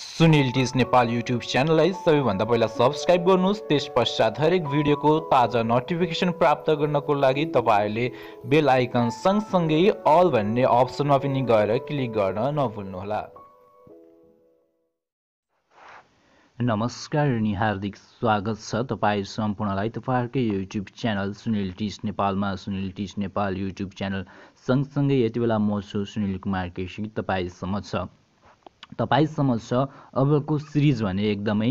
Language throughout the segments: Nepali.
सुनील टीच नेपाल यूट्यूब च्यानललाई सबैभन्दा पहिला सब्स्क्राइब गर्नुस्। त्यसपश्चात हरेक भिडियोको ताजा नोटिफिकेसन प्राप्त गर्नको लागि तपाईले बेल आइकन सँगसँगै अल भन्ने अप्सनमा पनि गएर क्लिक गर्न नभुल्नुहोला। नमस्कार अनि हार्दिक स्वागत छ तपाईहरु सम्पूर्णलाई तपाईहरुको युट्युब च्यानल सुनील टीच नेपालमा। Sunil teach Nepal YouTube channel सँगसँगै यतिबेला म सुनील कुमार केसी तपाईं समझ अबको सिरिज भने एकदमै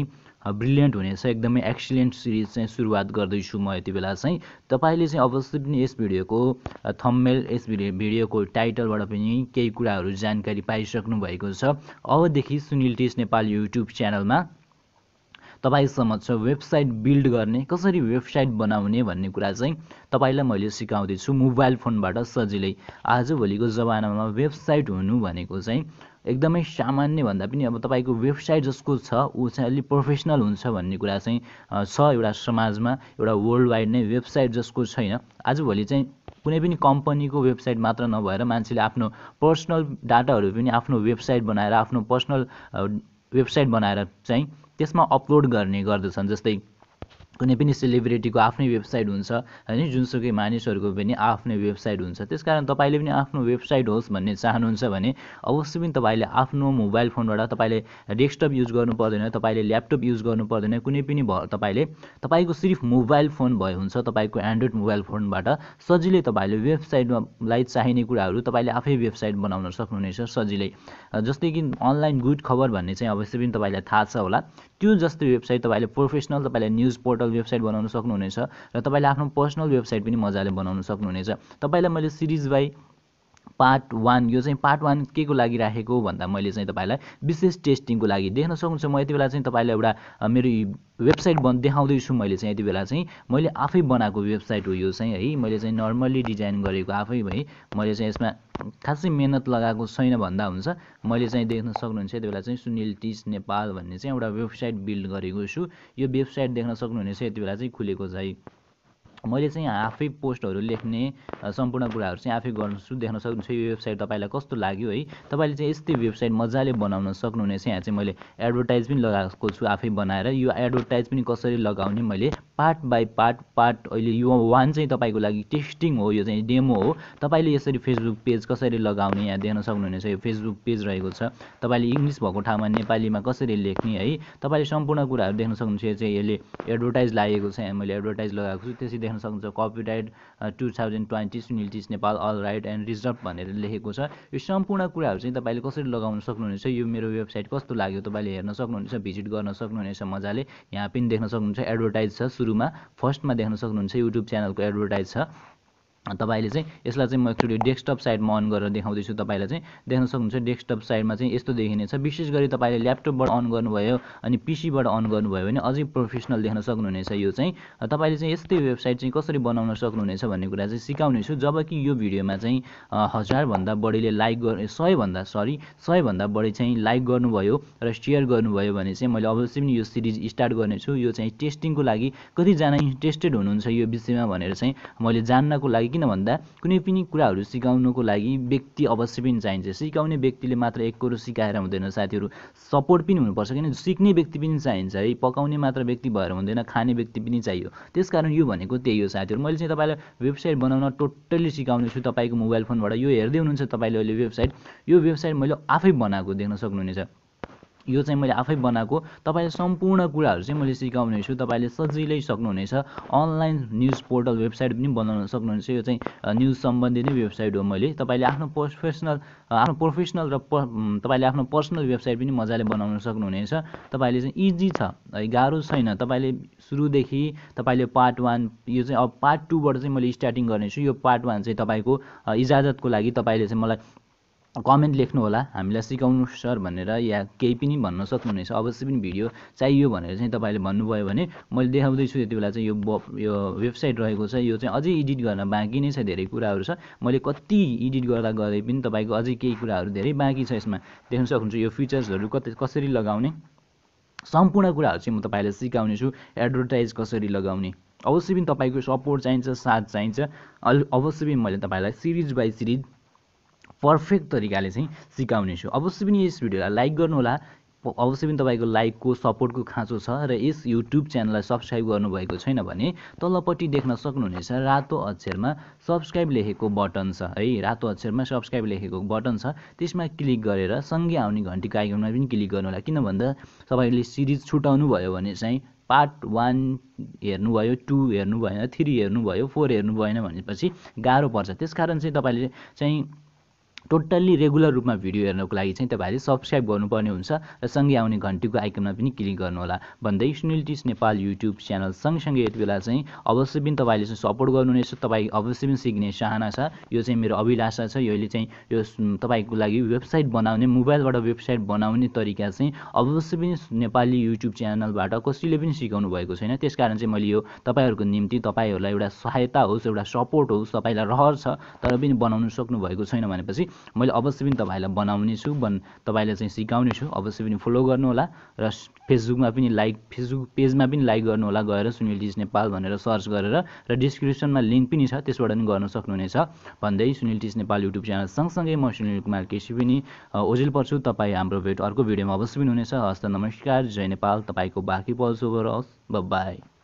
ब्रिलियन्ट हुनेछ, एकदमै एक्सिलेन्ट सिरिज चाहिँ सुरुवात गर्दै छु म यतिबेला। चाहिँ तपाईले चाहिँ अवश्य पनि यस भिडियोको थम्बनेल, यस भिडियोको टाइटलबाट पनि केही कुराहरु जानकारी पाइसक्नु भएको छ। अबदेखि सुनील टीच नेपाल युट्युब च्यानलमा तपाईं समझ वेबसाइट बिल्ड गर्ने, कसरी वेबसाइट बनाउने भन्ने कुरा चाहिँ तपाईलाई मैले सिकाउँदै छु मोबाइल फोनबाट सजिलै। आजभोलिको जमानामा वेबसाइट हुनु भनेको चाहिँ एकदमै सामान्य भन्दा पनि अब तपाईको वेबसाइट जसको छ उ चाहिँ अलि प्रोफेसनल हुन्छ भन्ने कुरा चाहिँ छ एउटा समाजमा, एउटा वर्ल्ड वाइड नै। वेबसाइट जसको छैन, आजभोलि चाहिँ कुनै पनि कम्पनीको वेबसाइट मात्र नभएर मान्छेले आफ्नो पर्सनल डाटाहरु पनि आफ्नो वेबसाइट बनाएर, आफ्नो पर्सनल वेबसाइट बनाएर चाहिँ त्यसमा अपलोड गर्ने गर्दछन्। जस्तै कुनै पनि सेलिब्रिटीको आफ्नै वेबसाइट हुन्छ हैन, जुनसुकै मानिसहरुको पनि आफ्नै वेबसाइट हुन्छ। त्यसकारण तपाईले पनि आफ्नो वेबसाइट होस् भन्ने चाहनुहुन्छ भने अवश्य पनि तपाईले आफ्नो मोबाइल फोनबाट, तपाईले डेस्कटप युज गर्नु पर्दैन, तपाईले ल्यापटप युज गर्नु पर्दैन, कुनै पनि तपाईले तपाईको सिर्फ मोबाइल फोन भए हुन्छ। तपाईको एन्ड्रोइड मोबाइल फोनबाट सजिलै तपाईले वेबसाइटलाई चाहिने कुराहरु तपाईले आफै वेबसाइट बनाउन सक्नुहुनेछ सजिलै। जस्तै कि अनलाइन गुड खबर भन्ने चाहिँ अवश्य पनि तपाईलाई थाहा छ होला। त्यो जस्तै वेबसाइट तपाईले प्रोफेसनल, तपाईले न्यूज पोर्टल वेबसाइट बनाउन सक्नुहुनेछ र तपाईले आफ्नो पर्सनल वेबसाइट पनि मजाले बनाउन सक्नुहुनेछ। तपाईलाई मैले सिरिज बाइ पार्ट 1, यो चाहिँ पार्ट 1 के को लागि राखेको भन्दा मैले चाहिँ तपाईलाई विशेष टेस्टिङको लागि देख्न सक्नुहुन्छ। म यतिबेला चाहिँ तपाईलाई एउटा मेरो वेबसाइट देखाउँदै छु। मैले चाहिँ यतिबेला चाहिँ मैले आफै बनाएको वेबसाइट हो यो चाहिँ है। मैले चाहिँ नर्मली डिजाइन गरेको आफै भई, मैले चाहिँ यसमा खासै मेहनत लगाएको छैन भन्दा हुन्छ। मैले चाहिँ देख्न सक्नुहुन्छ यतिबेला चाहिँ सुनील टीच नेपाल भन्ने चाहिँ एउटा वेबसाइट बिल्ड गरेको छु। यो वेबसाइट देख्न सक्नुहुनेछ यतिबेला चाहिँ खुलेको चाहिँ। मैले चाहिँ आफै पोस्टहरु लेख्ने सम्पूर्ण कुराहरु चाहिँ आफै गर्छु। देख्न सक्नुहुन्छ यो वेबसाइट तपाईलाई कस्तो लाग्यो है। तपाईले चाहिँ यस्तै वेबसाइट मजाले बनाउन सक्नुहुनेछ। यहाँ चाहिँ मैले एडभर्टाइज पनि लगाएको छु आफै बनाएर। यो एडभर्टाइज पनि कसरी लगाउने मैले पार्ट बाइ पार्ट अहिले यो 1 चाहिँ तपाईको लागि टेस्टिङ हो, यो चाहिँ डेमो हो। तपाईले यसरी फेसबुक पेज कसरी लगाउने यहाँ देख्न सक्नुहुनेछ। यो फेसबुक पेज रहेको छ। तपाईले इंग्लिश भएको ठाउँमा नेपालीमा कसरी लेख्ने है, तपाईले सम्पूर्ण कुराहरु देख्न सक्नुहुन्छ। यो चाहिँ यसले एडभर्टाइज लागेको छ, मैले एडभर्टाइज लगाएको छु। त्यसै देख्न सक्नुहुन्छ copyright 2020 Sunil teach Nepal all right and reserve भनेर लेखेको छ। यो सम्पूर्ण कुराहरु चाहिँ तपाईले कसरी लगाउन सक्नुहुनेछ। यो मेरो वेबसाइट कस्तो लाग्यो तपाईले हेर्न सक्नुहुनेछ, भिजिट गर्न सक्नुहुनेछ मजाले। यहाँ पनि देख्न सक्नुहुन्छ एडभर्टाइज छ। सुरुमा फर्स्टमा देख्न सक्नुहुन्छ युट्युब च्यानलको एडभर्टाइज छ। तपाईले चाहिँ यसलाई चाहिँ म एकचोटी डेस्कटप साइडमा अन गरेर देखाउँदै छु। तपाईलाई चाहिँ देख्न सक्नुहुन्छ डेस्कटप साइडमा चाहिँ यस्तो देखिनेछ। विशेष गरी तपाईले ल्यापटपबाट अन गर्नुभयो अनि पीसीबाट अन गर्नुभयो भने अझै प्रोफेसनल देख्न सक्नुहुनेछ। यो चाहिँ तपाईले चाहिँ यस्तै वेबसाइट चाहिँ कसरी बनाउन सक्नुहुनेछ भन्ने कुरा चाहिँ सिकाउने छु। जबकि यो भिडियोमा चाहिँ 1000 भन्दा बढीले लाइक गरे, 100 भन्दा बढी चाहिँ लाइक गर्नुभयो र शेयर गर्नुभयो भने चाहिँ मैले अवश्य पनि यो सिरिज स्टार्ट गर्नेछु। यो चाहिँ टेस्टिङको लागि कतिजना इन्ट्रेस्टेड हुनुहुन्छ यो विषयमा भनेर चाहिँ मैले जान्नको लागि, किन भन्दा कुनै पनि कुराहरु सिकाउनको लागि व्यक्ति अवश्य पनि चाहिन्छ। सिकाउने व्यक्तिले मात्र एकरो सिकाएर हुँदैन साथीहरु, सपोर्ट पनि हुनुपर्छ। किन सिक्ने व्यक्ति पनि चाहिन्छ है, पकाउने मात्र व्यक्ति भएर हुँदैन, खाने व्यक्ति पनि चाहियो। त्यसकारण यो भनेको त्यही हो साथीहरु। मैले चाहिँ तपाईलाई वेबसाइट बनाउन टोटली सिकाउने छु तपाईको मोबाइल फोनबाट। यो हेर्दै हुनुहुन्छ तपाईले अहिले वेबसाइट, यो वेबसाइट मैले आफै बनाएको देख्न सक्नुहुनेछ। यो चाहिँ मैले आफै बनाएको। तपाईले सम्पूर्ण कुराहरु चाहिँ मैले सिकाउने छु। तपाईले सजिलै सक्नुहुनेछ। अनलाइन न्यूज पोर्टल वेबसाइट पनि बनाउन सक्नुहुन्छ। यो चाहिँ न्यूज सम्बन्धी नै वेबसाइट हो। मैले तपाईले आफ्नो प्रोफेसनल र तपाईले आफ्नो पर्सनल वेबसाइट पनि मजाले बनाउन सक्नुहुनेछ। तपाईले चाहिँ इजी छ, गाह्रो छैन। तपाईले सुरुदेखि तपाईले पार्ट 1, यो चाहिँ अब पार्ट 2 बाट चाहिँ मैले स्टार्टिङ गर्ने छु। यो पार्ट 1 चाहिँ तपाईको इजाजतको लागि तपाईले चाहिँ मलाई कमेन्ट लेख्नु होला, हामीलाई सिकाउनु सर भनेर, या केही पनि भन्न सक्नुहुनेछ। अवश्य पनि भिडियो चाहियो भनेर चाहिँ तपाईले भन्नुभयो भने मैले देखाउँदै छु यतिबेला चाहिँ। यो वेबसाइट रहेको छ। यो चाहिँ अझै एडिट गर्न बाँकी नै छ, धेरै कुराहरु छ। मैले कति एडिट गर्दै पनि तपाईको अझै केही कुराहरु धेरै बाँकी छ। यसमा देख्न सक्नुहुन्छ यो फिचर्सहरु कसरी लगाउने सम्पूर्ण कुराहरु चाहिँ म तपाईलाई सिकाउने छु। एडभर्टाइज कसरी लगाउने अवश्य पनि तपाईको सपोर्ट चाहिन्छ, साथ चाहिन्छ। अवश्य पनि मैले तपाईलाई सिरिज बाइ सिरिज परफेक्ट तरिकाले चाहिँ सिकाउने छु। अवश्य पनि यस भिडियोलाई लाइक गर्नु होला। अवश्य पनि तपाईको लाइक को सपोर्ट को खाँचो छ र यस युट्युब च्यानललाई सब्स्क्राइब गर्नु भएको छैन भने तलपट्टि देख्न सक्नुहुनेछ रातो अक्षरमा सब्स्क्राइब लेखेको बटन छ है रातो अक्षरमा सब्स्क्राइब लेखेको बटन छ त्यसमा क्लिक गरेर सँगै आउने घण्टीको आइकनमा पनि क्लिक गर्नु होला किन भन्दा तपाईले सिरिज छुटाउनु भयो भने चाहिँ पार्ट 1 हेर्नु भयो 2 हेर्नु भएन 3 हेर्नु भयो 4 हेर्नु भएन भनेपछि गाह्रो पर्छ त्यसकारण चाहिँ तपाईले चाहिँ टोटल्ली रेगुलर रूपमा भिडियो हेर्नको लागि चाहिँ तपाईहरुले सब्स्क्राइब गर्नुपर्ने हुन्छ र सँगै आउने घण्टीको आइकनमा पनि क्लिक गर्नु होला भन्दै Sunil teach Nepal YouTube channel सँगसँगै यति बेला चाहिँ अवश्य पनि तपाईले चाहिँ सपोर्ट गर्नुहुनेछ तपाई अवश्य पनि सिक्ने चाहना छ यो चाहिँ मेरो अभिलाषा छ यसले चाहिँ यो तपाईको लागि वेबसाइट बनाउने मोबाइलबाट वेबसाइट बनाउने तरिका चाहिँ अवश्य पनि नेपाली युट्युब च्यानलबाट कसैले पनि सिकाउनु भएको छैन त्यसकारण चाहिँ मैले यो तपाईहरुको निम्ति तपाईहरुलाई एउटा सहायता होस् एउटा सपोर्ट होस् तपाईलाई रहर छ तर पनि बनाउन सक्नु भएको छैन भनेपछि मैले अवश्य पनि तपाईलाई बनाउने छु तपाईलाई चाहिँ सिकाउने छु अवश्य पनि फलो गर्नु होला र फेसबुकमा पनि लाइक फेसबुक पेजमा पनि लाइक गर्नु होला गएर सुनील टिच नेपाल भनेर सर्च गरेर र डिस्क्रिप्सनमा लिंक पनि छ त्यसबाट पनि गर्न सक्नुहुनेछ भन्दै Sunil teach Nepal YouTube channel सँगसँगै म सुनील कुमार केसी पनि ओजेल पर्छु तपाई हाम्रो भेट अर्को भिडियोमा अवश्य पनि हुनेछ हस्त नमस्कार जय नेपाल तपाईको बाकी पल्सोभर होस् बाइ बाइ।